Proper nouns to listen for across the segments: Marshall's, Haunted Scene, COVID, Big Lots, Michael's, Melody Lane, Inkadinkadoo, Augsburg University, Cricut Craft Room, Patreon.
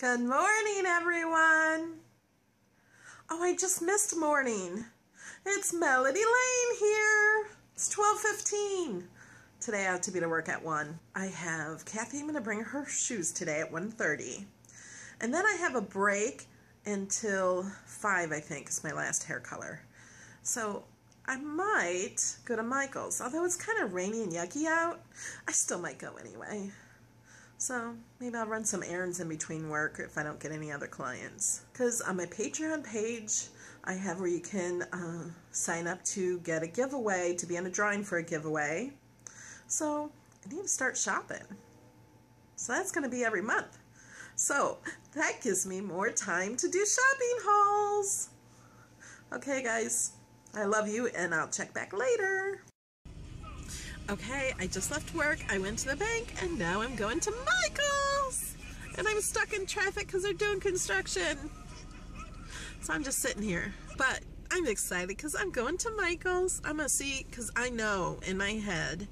Good morning, everyone. Oh, I just missed morning. It's Melody Lane here. It's 12:15. Today I have to be to work at 1. I have Kathy. I'm going to bring her shoes today at 1:30. And then I have a break until 5, I think, is my last hair color. So I might go to Michael's. Although it's kind of rainy and yucky out, I still might go anyway. So maybe I'll run some errands in between work if I don't get any other clients. Because on my Patreon page, I have where you can sign up to get a giveaway, to be in a drawing for a giveaway. So I need to start shopping. So that's going to be every month. So that gives me more time to do shopping hauls. Okay, guys, I love you, and I'll check back later. Okay, I just left work, I went to the bank, and now I'm going to Michael's! And I'm stuck in traffic because they're doing construction. So I'm just sitting here. But I'm excited because I'm going to Michael's. I'm going to see, because I know in my head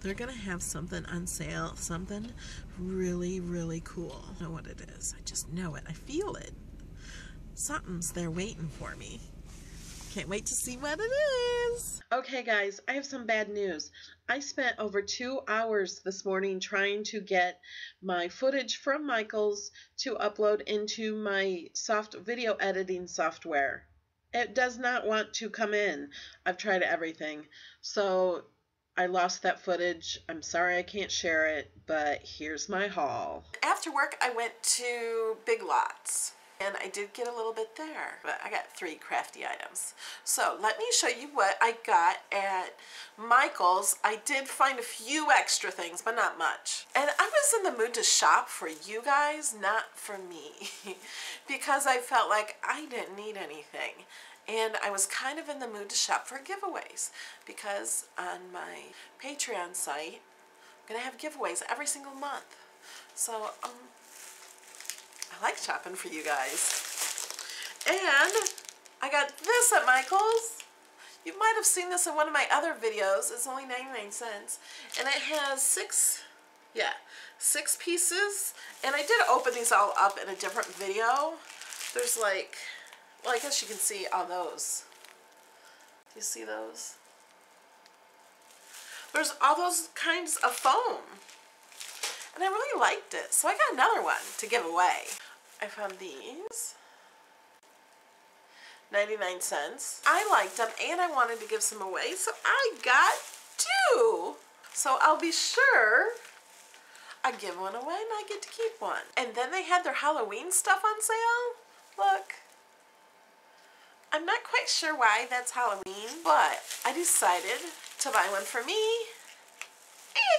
they're going to have something on sale, something really, really cool. I know what it is. I just know it. I feel it. Something's there waiting for me. Can't wait to see what it is. Okay, guys, I have some bad news. I spent over 2 hours this morning trying to get my footage from Michael's to upload into my video editing software. It does not want to come in. I've tried everything. So I lost that footage. I'm sorry I can't share it, but here's my haul. After work, I went to Big Lots. And I did get a little bit there, but I got 3 crafty items. So let me show you what I got at Michael's. I did find a few extra things, but not much. And I was in the mood to shop for you guys, not for me, because I felt like I didn't need anything. And I was kind of in the mood to shop for giveaways, because on my Patreon site, I'm going to have giveaways every single month. So, I like shopping for you guys. And I got this at Michael's. You might have seen this in one of my other videos. It's only 99 cents. And it has 6 pieces. And I did open these all up in a different video. There's like, well, I guess you can see all those. Do you see those? There's all those kinds of foam. And I really liked it, so I got another one to give away. I found these, 99 cents. I liked them and I wanted to give some away, so I got 2. So I'll be sure I give one away and I get to keep one. And then they had their Halloween stuff on sale. Look, I'm not quite sure why that's Halloween, but I decided to buy one for me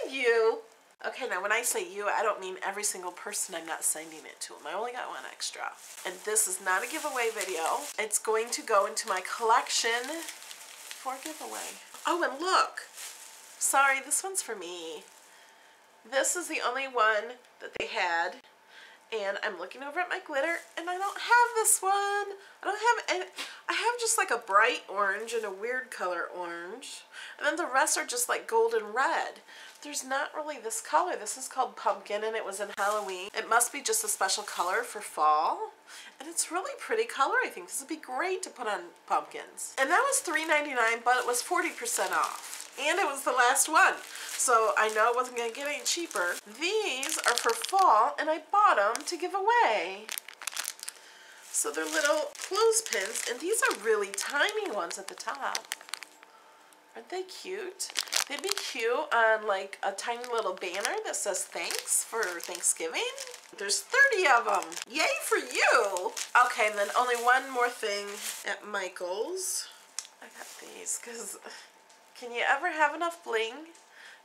and you. Okay, now when I say you, I don't mean every single person. I'm not sending it to them. I only got one extra. And this is not a giveaway video. It's going to go into my collection for giveaway. Oh, and look. Sorry, this one's for me. This is the only one that they had. And I'm looking over at my glitter, and I don't have this one. I don't have any. I have just like a bright orange and a weird color orange. And then the rest are just like gold and red. There's not really this color. This is called pumpkin, and it was in Halloween. It must be just a special color for fall. And it's really pretty color, I think. This would be great to put on pumpkins. And that was $3.99, but it was 40% off. And it was the last one. So I know it wasn't going to get any cheaper. These are for fall, and I bought them to give away. So they're little clothespins, and these are really tiny ones at the top. Aren't they cute? They'd be cute on like a tiny little banner that says thanks for Thanksgiving. There's 30 of them. Yay for you! Okay, and then only one more thing at Michael's. I got these because can you ever have enough bling?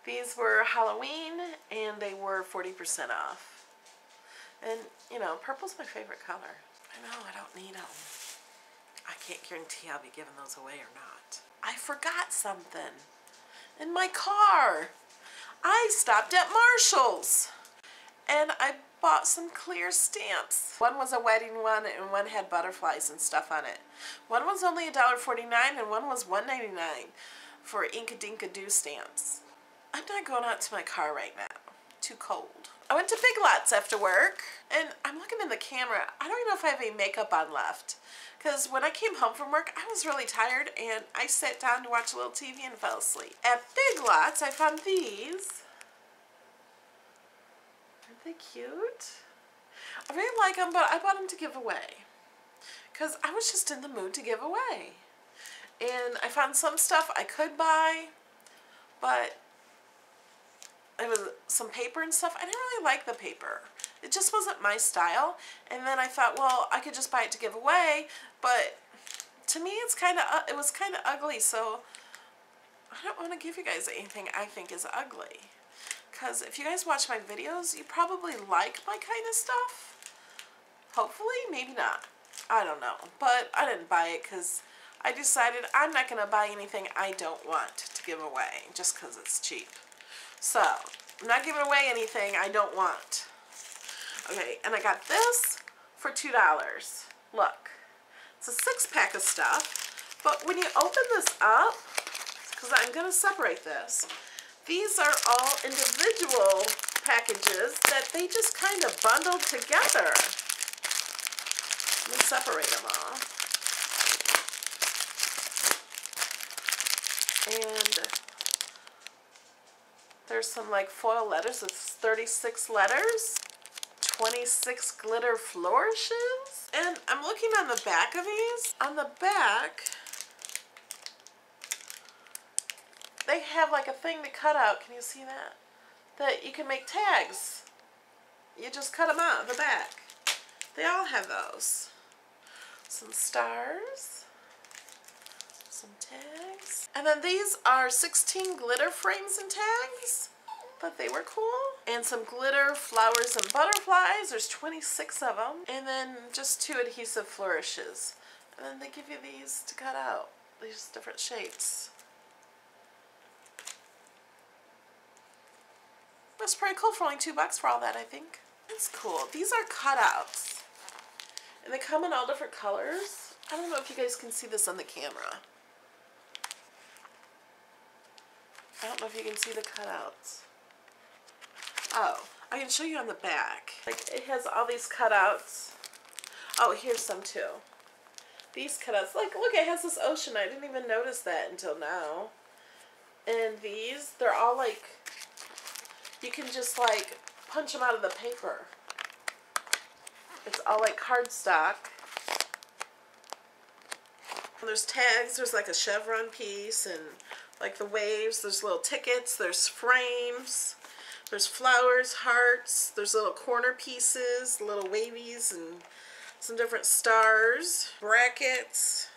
These were Halloween, and they were 40% off. And, you know, purple's my favorite color. I know, I don't need them. I can't guarantee I'll be giving those away or not. I forgot something in my car. I stopped at Marshall's, and I bought some clear stamps. One was a wedding one, and one had butterflies and stuff on it. One was only $1.49, and one was $1.99 for Inkadinkadoo stamps. I'm not going out to my car right now. Too cold. I went to Big Lots after work, and I'm looking in the the camera, I don't even know if I have any makeup on left. Because when I came home from work, I was really tired, and I sat down to watch a little TV and fell asleep. At Big Lots, I found these. Aren't they cute? I really like them, but I bought them to give away. Because I was just in the mood to give away. And I found some stuff I could buy, but it was some paper and stuff. I didn't really like the paper. It just wasn't my style. And then I thought, well, I could just buy it to give away, but to me it's kind of it was kind of ugly, so I don't want to give you guys anything I think is ugly. Because if you guys watch my videos, you probably like my kind of stuff. Hopefully, maybe not. I don't know. But I didn't buy it because I decided I'm not going to buy anything I don't want to give away just because it's cheap. So, I'm not giving away anything I don't want. Okay, and I got this for $2. Look, it's a 6-pack of stuff, but when you open this up, because I'm going to separate this, these are all individual packages that they just kind of bundled together. Let me separate them all. And there's some like foil letters. It's 36 letters, 26 glitter flourishes. And I'm looking on the back of these. On the back, they have like a thing to cut out. Can you see that? That you can make tags. You just cut them out of the back. They all have those. Some stars. Some tags. And then these are 16 glitter frames and tags. Thought they were cool. And some glitter flowers and butterflies. There's 26 of them. And then just 2 adhesive flourishes. And then they give you these to cut out. These different shapes. That's pretty cool for only $2 for all that, I think. That's cool. These are cutouts. And they come in all different colors. I don't know if you guys can see this on the camera. I don't know if you can see the cutouts. Oh, I can show you on the back. Like, it has all these cutouts. Oh, here's some too. These cutouts. Like, look, it has this ocean. I didn't even notice that until now. And these, they're all like, you can just like punch them out of the paper. It's all like cardstock. There's tags, there's like a chevron piece, and like the waves, there's little tickets, there's frames, there's flowers, hearts, there's little corner pieces, little wavies, and some different stars, brackets.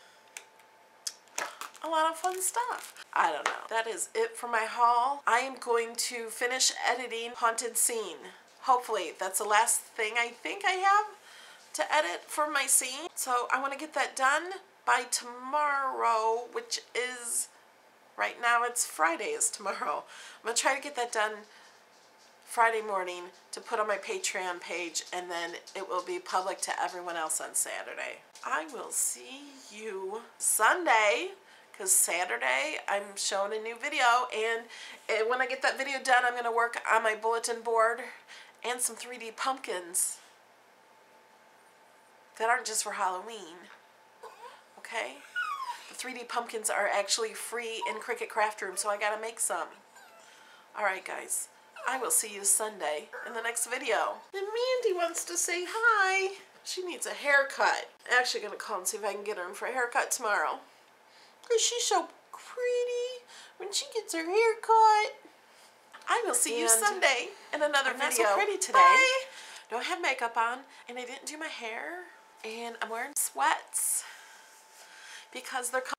A lot of fun stuff. I don't know. That is it for my haul. I am going to finish editing Haunted Scene. Hopefully, that's the last thing I think I have to edit for my scene. So I want to get that done by tomorrow, which is, right now it's Friday is tomorrow. I'm going to try to get that done Friday morning to put on my Patreon page, and then it will be public to everyone else on Saturday. I will see you Sunday. Because Saturday, I'm showing a new video, and when I get that video done, I'm going to work on my bulletin board and some 3D pumpkins that aren't just for Halloween, okay? The 3D pumpkins are actually free in Cricut Craft Room, so I got to make some. All right, guys. I will see you Sunday in the next video. And Mandy wants to say hi. She needs a haircut. I'm actually going to call and see if I can get her in for a haircut tomorrow. Because she's so pretty when she gets her hair cut. I will see you Sunday in another video. I'm not so pretty today. Bye. Don't have makeup on, and I didn't do my hair, and I'm wearing sweats because they're